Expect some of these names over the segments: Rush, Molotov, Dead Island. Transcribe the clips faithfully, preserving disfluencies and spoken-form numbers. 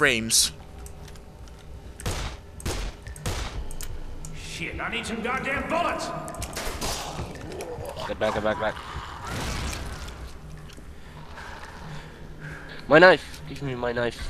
frames. Shit, I need some goddamn bullets! Get back, get back, back. My knife! Give me my knife.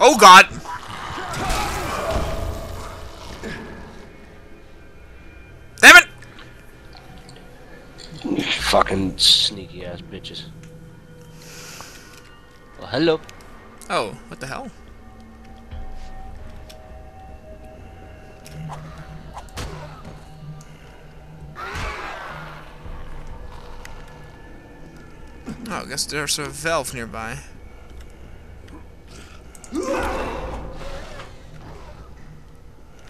Oh god! Damn it! You fucking sneaky ass bitches. Well, hello. Oh, what the hell? Oh, I guess there's a valve nearby.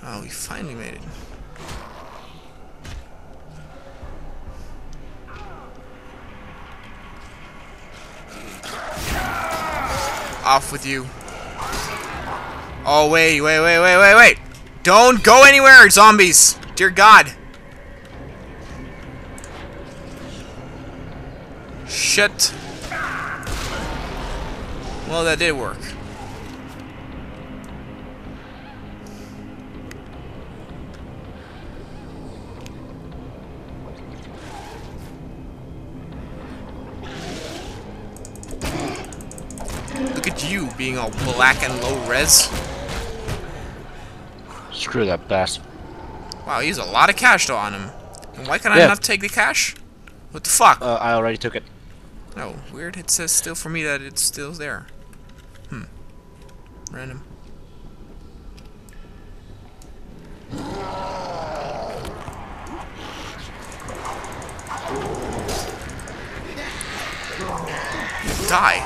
Oh, we finally made it. Off with you. Oh, wait, wait, wait, wait, wait, wait. Don't go anywhere, zombies. Dear God. Shit. Well, that did work. You being all black and low res. Screw that bastard. Wow, he has a lot of cash though on him. And why can yeah. I not take the cash? What the fuck? Uh, I already took it. Oh, weird. It says still for me that it's still there. Hmm. Random. Die.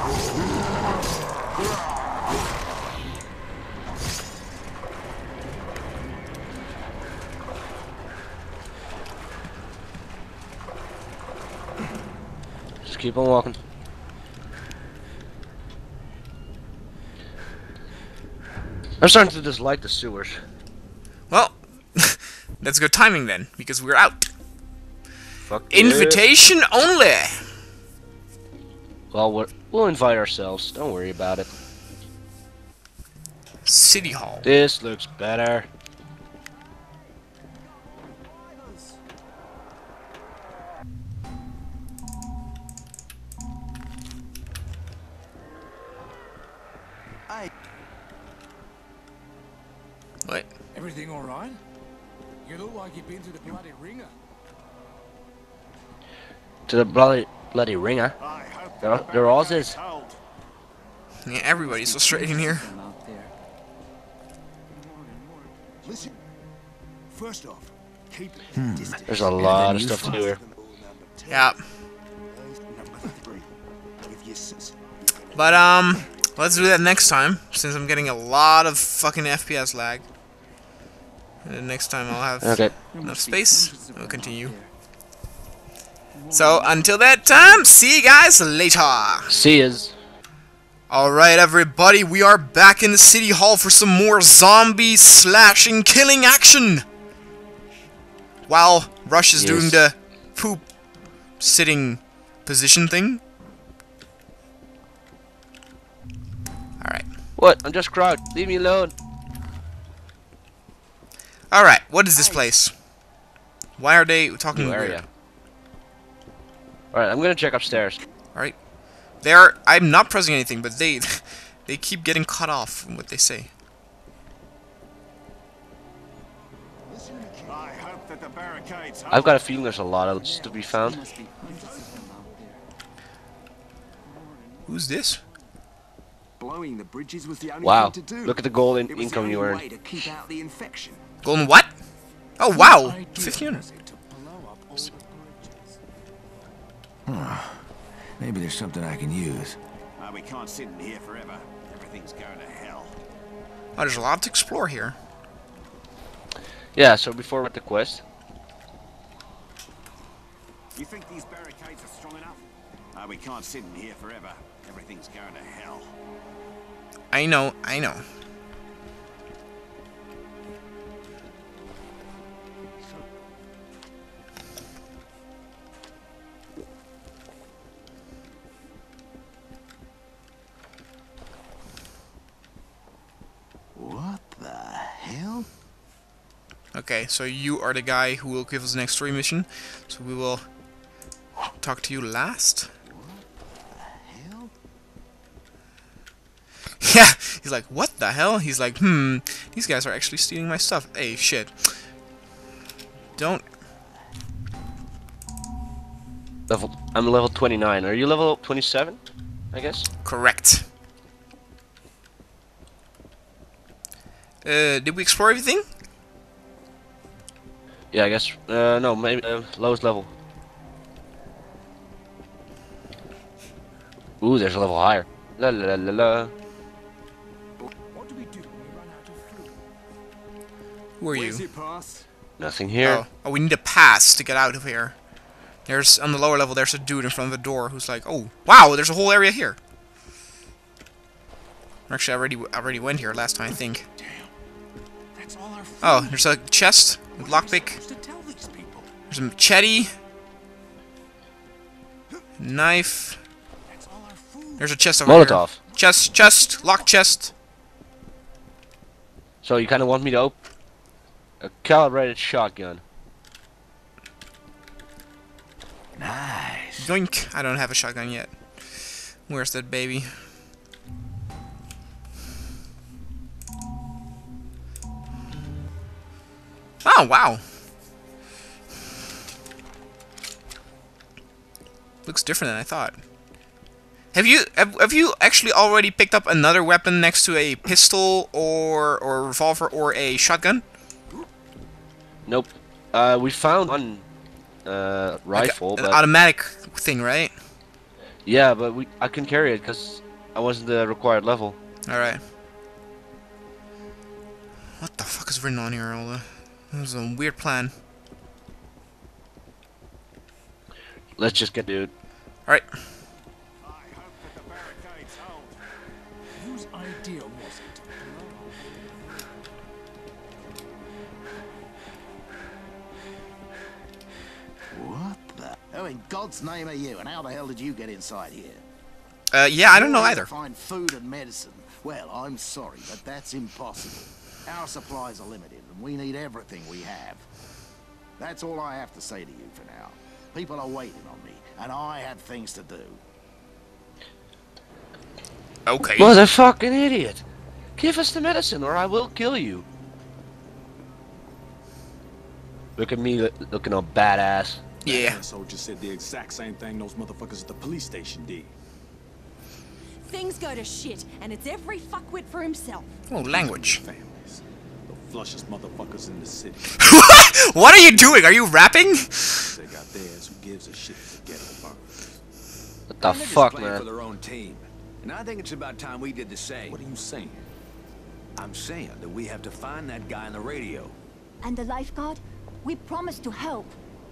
Just keep on walking. I'm starting to dislike the sewers. Well, that's good timing then, because we're out. Fuck Invitation it. only. Well, we're, we'll invite ourselves. Don't worry about it. City Hall. This looks better. I. What? Everything all right? You look like you've been to the bloody ringer. To the bloody bloody ringer. There, there all is. Yeah, everybody's so straight in here. Listen. First off, keep hmm. distance. There's a lot of stuff to do here. Yeah. But um, let's do that next time. Since I'm getting a lot of fucking F P S lag. And the next time I'll have okay. enough space. We'll continue. So until that time, see you guys later. See yas. Alright everybody, we are back in the City Hall for some more zombie slashing killing action! While Rush is yes. doing the poop sitting position thing. Alright. What? I'm just crowd. Leave me alone. Alright, what is this place? Why are they talking about area? Alright, I'm gonna check upstairs. Alright. They are, I'm not pressing anything, but they they keep getting cut off from what they say. I've got a feeling there's a lot of to be found. Who's this? Blowing the bridges was the only wow. thing to do. Look at the golden income you earned. Golden what? Oh wow! fifteen hundred. Hmm. Maybe there's something I can use. Uh, we can't sit in here forever. Everything's going to hell. Oh, there's a lot to explore here. Yeah, so before we get the quest. You think these barricades are strong enough? Uh, we can't sit in here forever. Everything's going to hell. I know, I know. Okay, so you are the guy who will give us the next story mission. So we will talk to you last. Yeah, he's like, what the hell? He's like, hmm, these guys are actually stealing my stuff. Hey, shit. Don't. Level. I'm level twenty-nine. Are you level twenty-seven? I guess. Correct. Uh, did we explore everything? Yeah, I guess. Uh, no, maybe uh, lowest level. Ooh, there's a level higher. La la la la. Who are you? Nothing here. Oh. Oh, we need a pass to get out of here. There's, on the lower level, there's a dude in front of the door who's like, oh, wow, there's a whole area here. Actually, I already, I already went here last time, I think. Damn. That's all our food. Oh, there's a chest with lockpick. There's some chatty. Knife. That's all our food. There's a chest over Molotov. Here. Chest, chest, locked chest. So you kind of want me to open a calibrated shotgun. Nice. Doink. I don't have a shotgun yet. Where's that baby? Oh, wow. Looks different than I thought. Have you have, have you actually already picked up another weapon next to a pistol or or revolver or a shotgun? Nope. Uh, we found one uh, rifle. Like a, an but automatic thing, right? Yeah, but we I couldn't carry it because I wasn't the required level. All right. What the fuck is written on here, Alda? That was a weird plan. Let's just get dude. Alright. Whose idea was it to blow? What the? Oh, in God's name are you? And how the hell did you get inside here? Uh, yeah, I don't know either. Find food and medicine. Well, I'm sorry, but that's impossible. Our supplies are limited, and we need everything we have. That's all I have to say to you for now. People are waiting on me, and I had things to do. Okay. Motherfucking idiot! Give us the medicine, or I will kill you. Look at me looking all badass. Yeah. The soldier said the exact same thing those motherfuckers at the police station did. Things go to shit, and it's every fuckwit for himself. Oh, language. Flushest motherfuckers in the city. What are you doing? Are you rapping? They got theirs. Who gives a shit to get about? What the fuck, man? For their own team, and I think it's about time we did the same. What are you saying? I'm saying that we have to find that guy on the radio. And the lifeguard? We promised to help.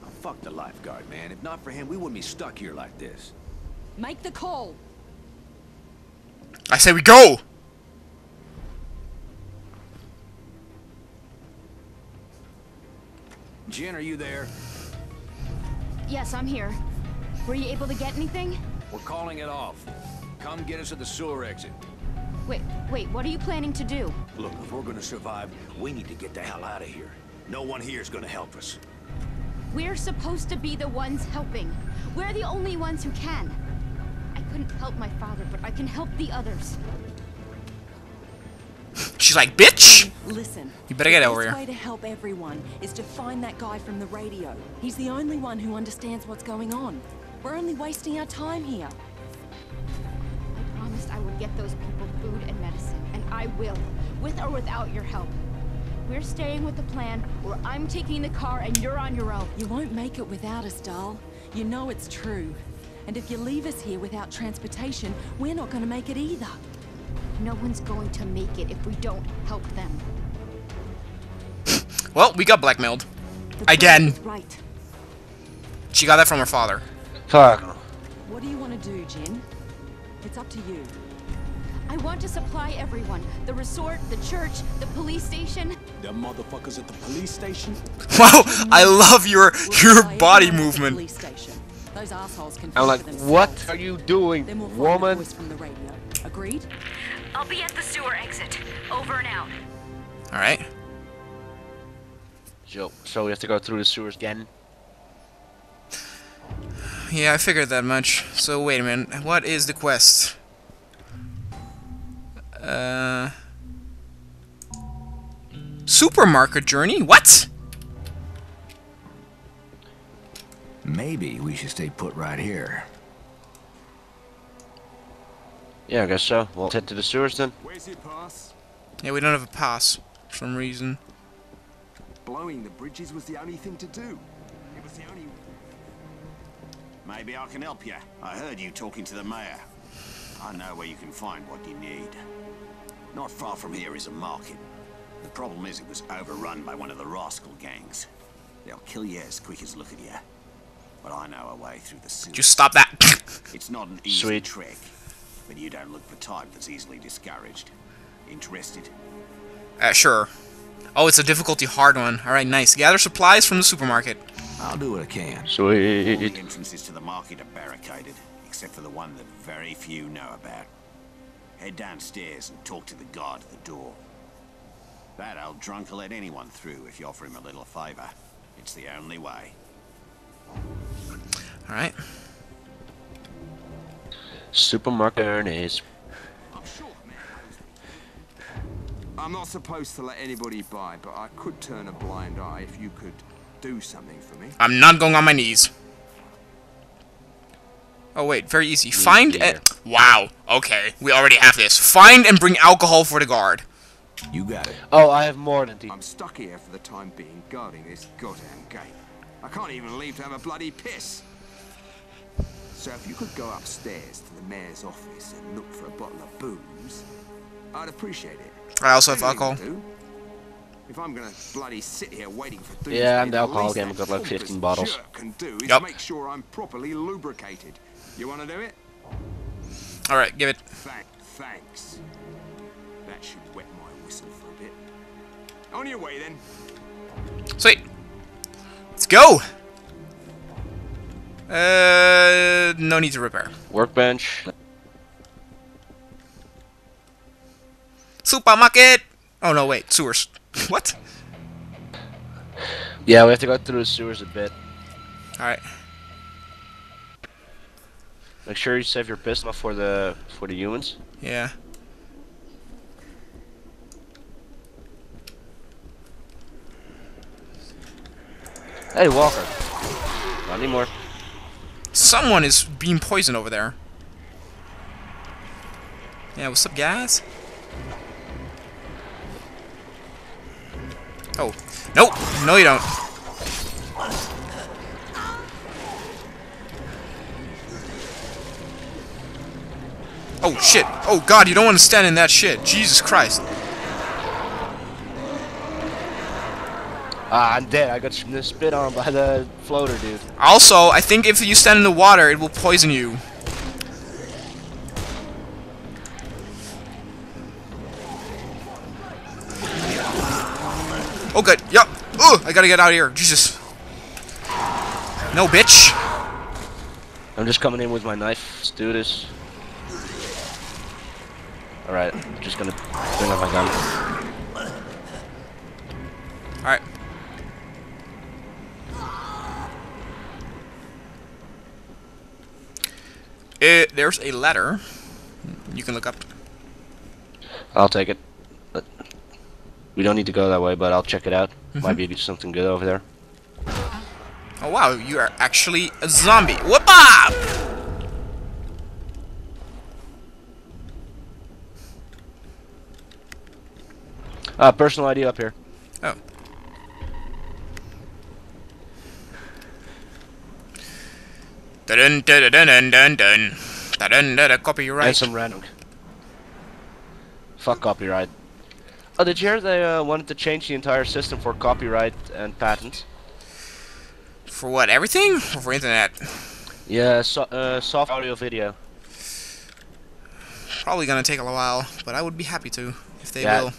Oh, fuck the lifeguard, man. If not for him, we wouldn't be stuck here like this. Make the call. I say we go. Jen, are you there? Yes, I'm here. Were you able to get anything? We're calling it off. Come get us at the sewer exit. Wait, wait, what are you planning to do? Look, if we're gonna survive, we need to get the hell out of here. No one here is gonna help us. We're supposed to be the ones helping. We're the only ones who can. I couldn't help my father, but I can help the others. She's like, bitch! Listen, you better get over here. The best way to help everyone is to find that guy from the radio. He's the only one who understands what's going on. We're only wasting our time here. I promised I would get those people food and medicine, and I will, with or without your help. We're staying with the plan, or I'm taking the car and you're on your own. You won't make it without us, doll. You know it's true. And if you leave us here without transportation, we're not going to make it either. No one's going to make it if we don't help them. Well, we got blackmailed. Again. Right. She got that from her father. Fuck. What do you want to do, Jen? It's up to you. I want to supply everyone. The resort, the church, the police station. The motherfuckers at the police station? Wow, I love your your body movement. Those assholes can I'm like, what are you doing, woman? From the radio. Agreed? I'll be at the sewer exit. Over and out. Alright. So, so we have to go through the sewers again? Yeah, I figured that much. So wait a minute, what is the quest? Uh... Supermarket journey? What? Maybe we should stay put right here. Yeah, I guess so. We'll head to the sewers then. Where's your pass? Yeah, we don't have a pass for some reason. Blowing the bridges was the only thing to do. It was the only... Maybe I can help you. I heard you talking to the mayor. I know where you can find what you need. Not far from here is a market. The problem is it was overrun by one of the rascal gangs. They'll kill you as quick as look at you. But I know a way through the sewers. Just stop that. It's not an easy Sweet. Trek, but you don't look the type that's easily discouraged. Interested? Uh, sure. Oh, it's a difficulty hard one. All right, nice. Gather supplies from the supermarket. I'll do what I can. Sweet. All the entrances to the market are barricaded, except for the one that very few know about. Head downstairs and talk to the guard at the door. That old drunk will let anyone through if you offer him a little favor. It's the only way. All right. Supermarket Ernest. I'm short, man. I'm not supposed to let anybody by, but I could turn a blind eye if you could do something for me. I'm not going on my knees. Oh wait, very easy. Find and wow. Okay, we already have this. Find and bring alcohol for the guard. You got it. Oh, I have more than the... I'm stuck here for the time being, guarding this goddamn gate. I can't even leave to have a bloody piss. So if you could go upstairs to the mayor's office and look for a bottle of booze, I'd appreciate it. I also have alcohol. If I'm gonna bloody sit here waiting for things, yeah, I'm the alcohol game. I've got like fifteen bottles. Can do is yep. Make sure I'm properly lubricated. You wanna do it? All right, give it. Thank, thanks. That should wet my whistle for a bit. On your way then. Sweet. Let's go! Uh, no need to repair. Workbench. Supermarket! Oh no, wait, sewers. What? Yeah, we have to go through the sewers a bit. Alright. Make sure you save your pistol for the for the humans. Yeah. Hey, Walker. Not anymore. Someone is being poisoned over there. Yeah, what's up, guys? Oh. Nope. No, you don't. Oh, shit. Oh, God, you don't want to stand in that shit. Jesus Christ. Ah, I'm dead. I got spit on by the floater, dude. Also, I think if you stand in the water, it will poison you. Oh, good. Yup. Ugh, I gotta get out of here. Jesus. No, bitch. I'm just coming in with my knife. Let's do this. Alright, I'm just gonna bring up my gun. Alright. It, there's a ladder you can look up. I'll take it. We don't need to go that way, but I'll check it out. Mm-hmm. Might be something good over there. Oh wow, you are actually a zombie. Whoop-a! Uh, personal I D up here. Oh. Dun dun dun dun dun dun dun dun. Copyright. And some random. Fuck copyright. Oh, did you hear they uh, wanted to change the entire system for copyright and patents? For what? Everything? Or for internet? Yeah, so, uh, soft audio video. Probably gonna take a while, but I would be happy to if they yeah. will.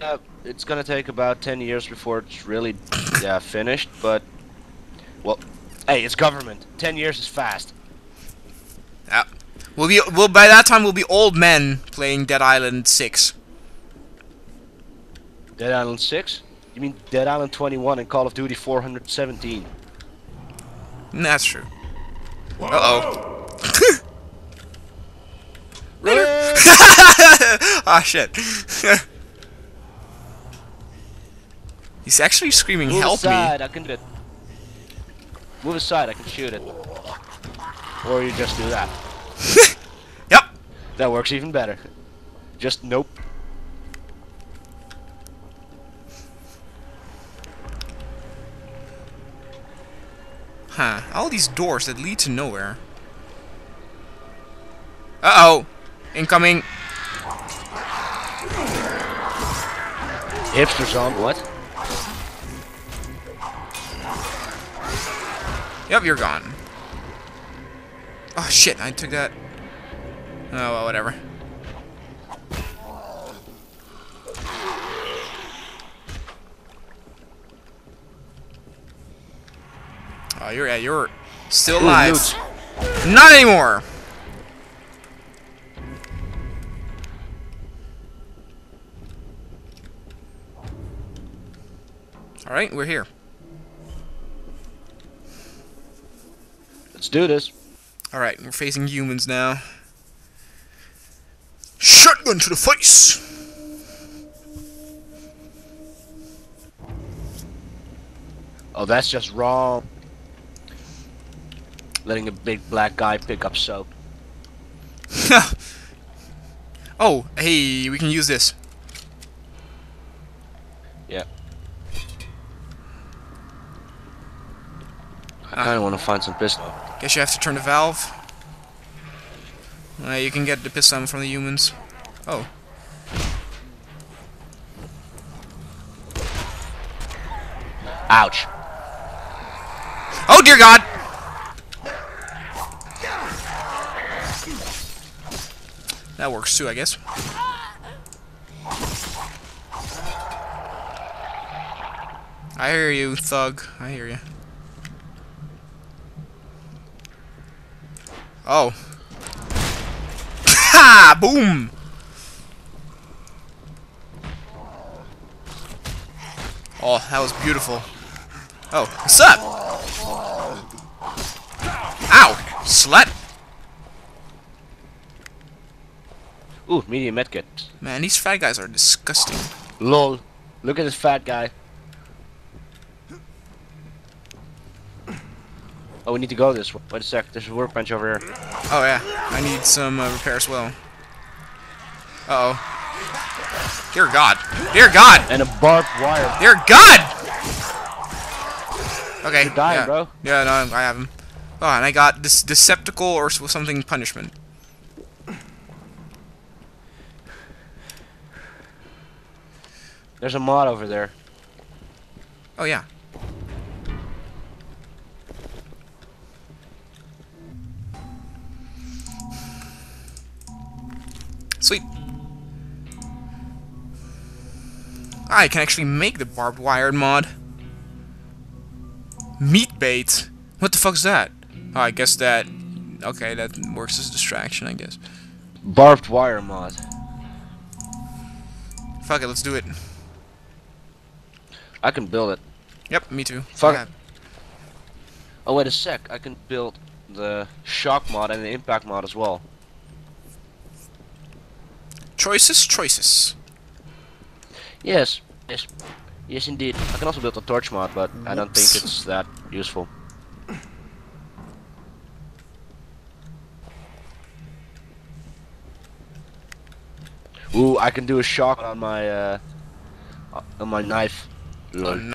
Uh, it's gonna take about ten years before it's really yeah finished, but well. Hey, it's government. Ten years is fast. Yeah, we'll be we'll by that time we'll be old men playing Dead Island six. Dead Island six? You mean Dead Island twenty-one and Call of Duty four seventeen. That's true. Uh-oh. Really? Ah, shit. He's actually screaming, "Help me!" Move aside, I can do it. Move aside, I can shoot it. Or you just do that. Yep. That works even better. Just nope. Huh, all these doors that lead to nowhere. Uh-oh! Incoming! Hipsters on, what? Yep, you're gone. Oh shit, I took that. Oh, well, whatever. Oh, you're yeah, you're still alive. Ooh, not anymore. All right, we're here. Let's do this. All right, we're facing humans now. Shotgun to the face. Oh, that's just wrong. Letting a big black guy pick up soap. Oh, hey, we can use this. Yeah. I kinda uh, wanna find some pistol. Guess you have to turn the valve. Uh, you can get the pistol from the humans. Oh. Ouch. Oh dear God! That works too, I guess. I hear you, thug. I hear you. Oh. Ha! Boom! Oh, that was beautiful. Oh, what's up? Ow! Slut! Ooh, medium medkit. Man, these fat guys are disgusting. Lol. Look at this fat guy. Oh, we need to go this way. Wait a sec, there's a workbench over here. Oh yeah, I need some uh, repair as well. Uh-oh. Dear God. Dear God! And a barbed wire. Dear God! Okay. You're dying, yeah. Bro. Yeah, no, I have him. Oh, and I got this Deceptical or something punishment. There's a mod over there. Oh yeah. Sweet. I can actually make the barbed wire mod. Meat bait. What the fuck's that? Oh, I guess that. Okay, that works as a distraction, I guess. Barbed wire mod. Fuck it, let's do it. I can build it. Yep, me too. Fuck it. Oh, wait a sec. I can build the shock mod and the impact mod as well. Choices, choices. Yes, yes, yes, indeed. I can also build a torch mod, but Oops. I don't think it's that useful. Ooh, I can do a shock on my uh, on my knife. Lol.